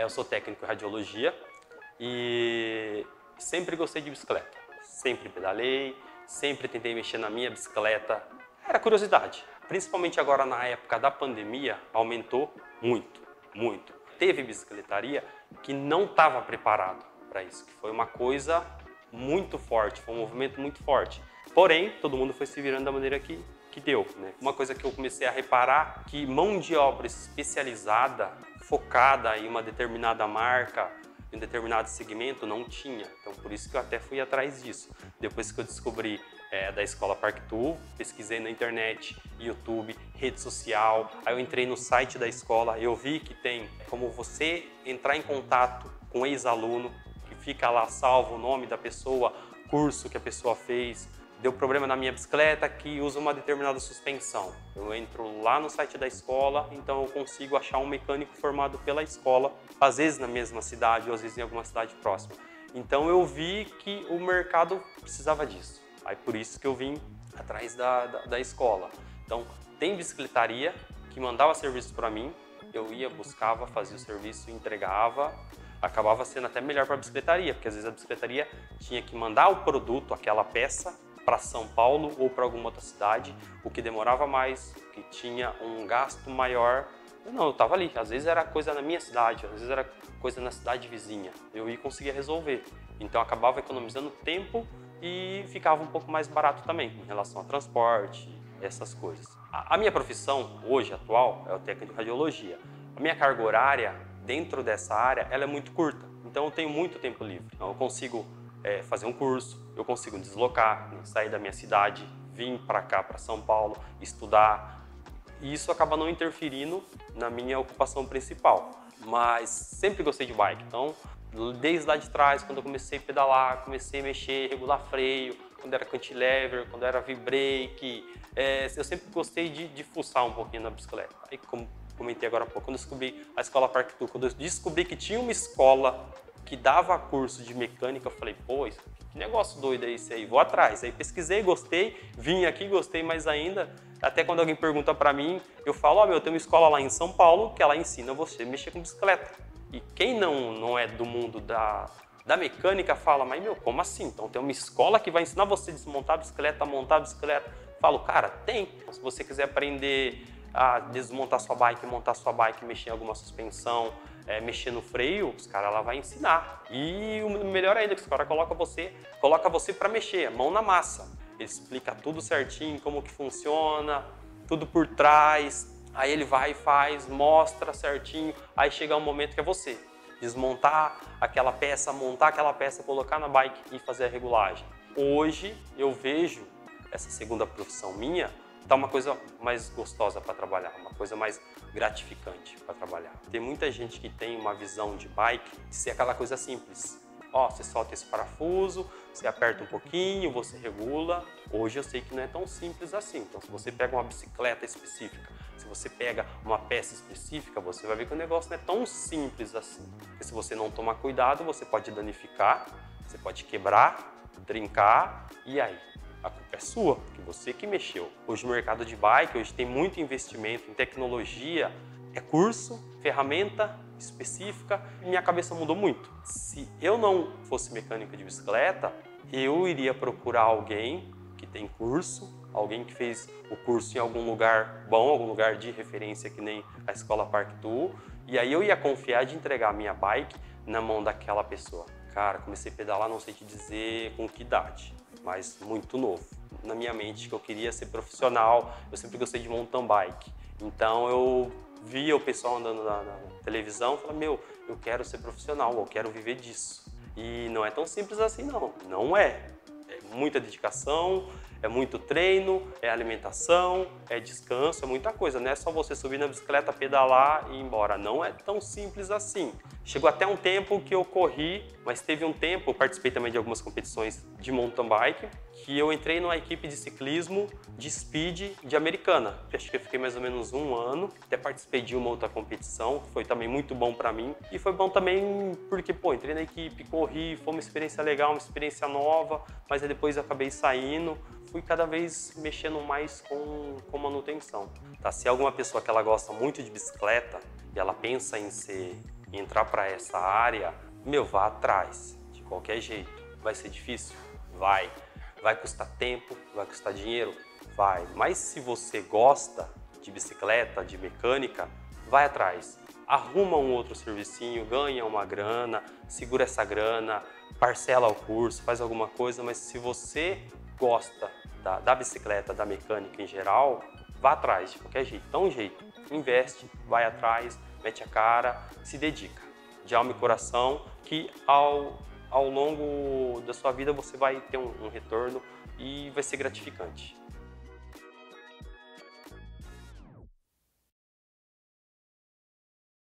Eu sou técnico em radiologia e sempre gostei de bicicleta. Sempre pedalei, sempre tentei mexer na minha bicicleta. Era curiosidade. Principalmente agora na época da pandemia, aumentou muito, muito. Teve bicicletaria que não estava preparado para isso, que foi uma coisa muito forte, foi um movimento muito forte. Porém, todo mundo foi se virando da maneira que deu, né? Uma coisa que eu comecei a reparar, que mão de obra especializada, focada em uma determinada marca, em um determinado segmento, não tinha. Então, por isso que eu até fui atrás disso. Depois que eu descobri da Escola Park Tool, pesquisei na internet, YouTube, rede social, aí eu entrei no site da escola, eu vi que tem como você entrar em contato com um ex-aluno, que fica lá salvo o nome da pessoa, curso que a pessoa fez, deu problema na minha bicicleta que usa uma determinada suspensão. Eu entro lá no site da escola, então eu consigo achar um mecânico formado pela escola, às vezes na mesma cidade ou às vezes em alguma cidade próxima. Então eu vi que o mercado precisava disso. Aí por isso que eu vim atrás da escola. Então tem bicicletaria que mandava serviço para mim, eu ia, buscava, fazia o serviço, entregava. Acabava sendo até melhor para a bicicletaria, porque às vezes a bicicletaria tinha que mandar o produto, aquela peça, para São Paulo ou para alguma outra cidade, o que demorava mais, o que tinha um gasto maior. Não, eu estava ali. Às vezes era coisa na minha cidade, às vezes era coisa na cidade vizinha. Eu ia conseguir resolver. Então acabava economizando tempo e ficava um pouco mais barato também, em relação a transporte, essas coisas. A minha profissão, hoje, atual, é o técnico de radiologia. A minha carga horária, dentro dessa área, ela é muito curta. Então eu tenho muito tempo livre. Então, eu consigo fazer um curso, eu consigo deslocar, né? Sair da minha cidade, vir para cá, para São Paulo, estudar. E isso acaba não interferindo na minha ocupação principal. Mas sempre gostei de bike, então desde lá de trás, quando eu comecei a pedalar, comecei a mexer, regular freio, quando era cantilever, quando era V-brake, eu sempre gostei de fuçar um pouquinho na bicicleta. Aí, como comentei agora há pouco, quando eu descobri a Escola Park Tool, quando eu descobri que tinha uma escola que dava curso de mecânica, eu falei, pô, que negócio doido é esse aí, vou atrás. Aí pesquisei, gostei, vim aqui, gostei mais ainda. Até quando alguém pergunta pra mim, eu falo, ó, meu, tem uma escola lá em São Paulo que ela ensina você a mexer com bicicleta. E quem não é do mundo da mecânica fala, mas meu, como assim? Então tem uma escola que vai ensinar você a desmontar a bicicleta, a montar a bicicleta. Eu falo, cara, tem. Então, se você quiser aprender a desmontar sua bike, montar sua bike, mexer em alguma suspensão, mexer no freio, os caras lá vão ensinar. E o melhor ainda, que os caras colocam você para mexer, mão na massa. Ele explica tudo certinho, como que funciona, tudo por trás. Aí ele vai e faz, mostra certinho, aí chega um momento que é você desmontar aquela peça, montar aquela peça, colocar na bike e fazer a regulagem. Hoje eu vejo essa segunda profissão minha tá uma coisa mais gostosa para trabalhar, uma coisa mais gratificante para trabalhar. Tem muita gente que tem uma visão de bike de ser aquela coisa simples. Ó, você solta esse parafuso, você aperta um pouquinho, você regula. Hoje eu sei que não é tão simples assim. Então, se você pega uma bicicleta específica, se você pega uma peça específica, você vai ver que o negócio não é tão simples assim. Porque se você não tomar cuidado, você pode danificar, você pode quebrar, trincar, e aí? A culpa é sua, porque você que mexeu. Hoje o mercado de bike, hoje tem muito investimento em tecnologia, é curso, ferramenta específica. Minha cabeça mudou muito. Se eu não fosse mecânico de bicicleta, eu iria procurar alguém que tem curso, alguém que fez o curso em algum lugar bom, algum lugar de referência que nem a Escola Park Tool, e aí eu ia confiar de entregar a minha bike na mão daquela pessoa. Cara, comecei a pedalar, não sei te dizer com que idade, mas muito novo. Na minha mente que eu queria ser profissional, eu sempre gostei de mountain bike. Então eu via o pessoal andando na televisão e falava, meu, eu quero ser profissional, eu quero viver disso. E não é tão simples assim não, não é. É muita dedicação, é muito treino, é alimentação, é descanso, é muita coisa. Não é só você subir na bicicleta, pedalar e ir embora. Não é tão simples assim. Chegou até um tempo que eu corri, mas teve um tempo, eu participei também de algumas competições de mountain bike, que eu entrei numa equipe de ciclismo de speed de Americana. Acho que eu fiquei mais ou menos um ano, até participei de uma outra competição, que foi também muito bom pra mim. E foi bom também porque, pô, entrei na equipe, corri, foi uma experiência legal, uma experiência nova, mas aí depois eu acabei saindo, fui cada vez mexendo mais com manutenção. Tá? Se alguma pessoa que ela gosta muito de bicicleta e ela pensa em ser e entrar para essa área, meu, vá atrás, de qualquer jeito. Vai ser difícil? Vai. Vai custar tempo? Vai custar dinheiro? Vai. Mas se você gosta de bicicleta, de mecânica, vai atrás. Arruma um outro servicinho, ganha uma grana, segura essa grana, parcela o curso, faz alguma coisa, mas se você gosta da bicicleta, da mecânica em geral, vá atrás de qualquer jeito, dá um jeito. Investe, vai atrás, mete a cara, se dedica de alma e coração, que ao longo da sua vida você vai ter um retorno e vai ser gratificante.